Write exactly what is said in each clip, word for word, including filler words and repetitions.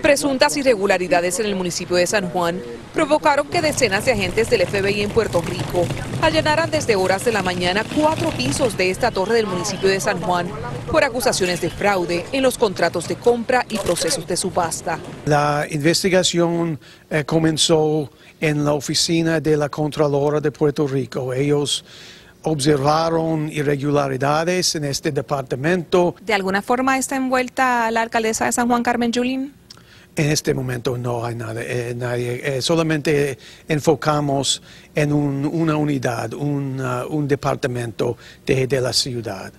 Presuntas irregularidades en el municipio de San Juan provocaron que decenas de agentes del F B I en Puerto Rico allanaran desde horas de la mañana cuatro pisos de esta torre del municipio de San Juan por acusaciones de fraude en los contratos de compra y procesos de subasta. La investigación eh, comenzó en la oficina de la Contralora de Puerto Rico. Ellos observaron irregularidades en este departamento. ¿De alguna forma está envuelta la alcaldesa de San Juan, Carmen Yulín? En este momento no hay nada, eh, nadie, eh, solamente enfocamos en un, una unidad, un, uh, un departamento de, de la ciudad.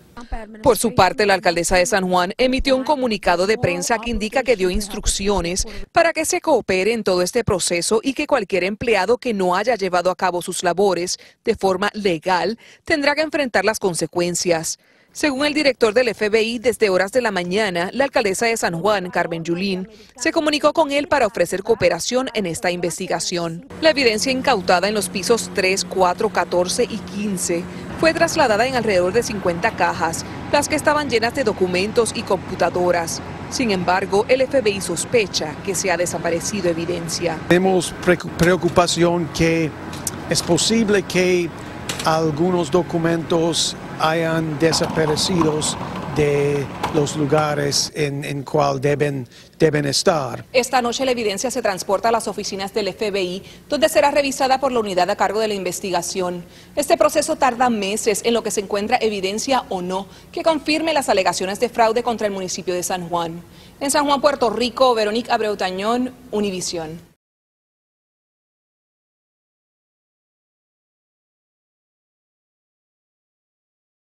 Por su parte, la alcaldesa de San Juan emitió un comunicado de prensa que indica que dio instrucciones para que se coopere en todo este proceso y que cualquier empleado que no haya llevado a cabo sus labores de forma legal tendrá que enfrentar las consecuencias. Según el director del F B I, desde horas de la mañana, la alcaldesa de San Juan, Carmen Yulín, se comunicó con él para ofrecer cooperación en esta investigación. La evidencia incautada en los pisos tres, cuatro, catorce y quince fue trasladada en alrededor de cincuenta cajas, las que estaban llenas de documentos y computadoras. Sin embargo, el F B I sospecha que se ha desaparecido evidencia. Tenemos preocupación que es posible que algunos documentos hayan desaparecidos de los lugares en, en cual deben, deben estar. Esta noche la evidencia se transporta a las oficinas del F B I, donde será revisada por la unidad a cargo de la investigación. Este proceso tarda meses en lo que se encuentra evidencia o no que confirme las alegaciones de fraude contra el municipio de San Juan. En San Juan, Puerto Rico, Verónica Abreu Tañón, Univision.